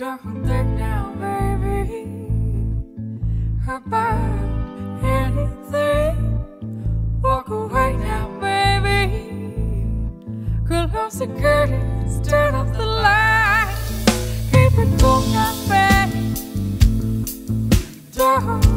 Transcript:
dark on deck now, baby. About anything, walk away now, baby. Close the curtains, turn off the light. Keep it cool now, baby. Dark.